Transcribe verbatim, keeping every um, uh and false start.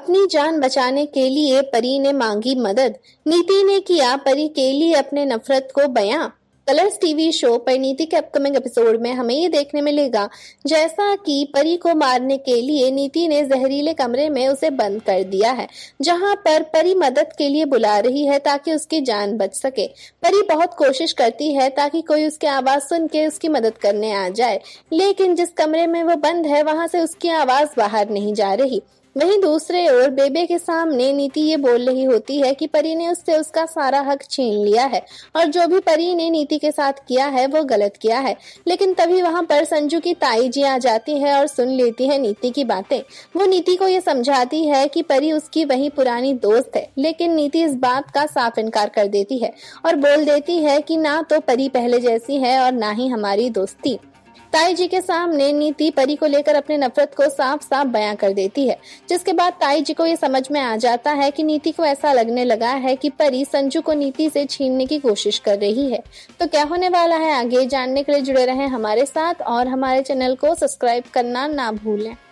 अपनी जान बचाने के लिए परी ने मांगी मदद। नीति ने किया परी के लिए अपने नफरत को बयां। कलर्स टीवी शो परिणीति के अपकमिंग एपिसोड में हमें ये देखने मिलेगा जैसा कि परी को मारने के लिए नीति ने जहरीले कमरे में उसे बंद कर दिया है, जहां पर परी मदद के लिए बुला रही है ताकि उसकी जान बच सके। परी बहुत कोशिश करती है ताकि कोई उसकी आवाज सुन के उसकी मदद करने आ जाए, लेकिन जिस कमरे में वो बंद है वहां से उसकी आवाज बाहर नहीं जा रही। वहीं दूसरे ओर बेबे के सामने नीति ये बोल रही होती है कि परी ने उससे उसका सारा हक छीन लिया है और जो भी परी ने नीति के साथ किया है वो गलत किया है। लेकिन तभी वहां पर संजू की ताई जी आ जाती है और सुन लेती है नीति की बातें। वो नीति को ये समझाती है कि परी उसकी वही पुरानी दोस्त है, लेकिन नीति इस बात का साफ इनकार कर देती है और बोल देती है कि ना तो परी पहले जैसी है और ना ही हमारी दोस्ती। ताई जी के सामने नीति परी को लेकर अपने नफरत को साफ साफ बयां कर देती है, जिसके बाद ताई जी को ये समझ में आ जाता है कि नीति को ऐसा लगने लगा है कि परी संजू को नीति से छीनने की कोशिश कर रही है। तो क्या होने वाला है आगे जानने के लिए जुड़े रहें हमारे साथ और हमारे चैनल को सब्सक्राइब करना ना भूलें।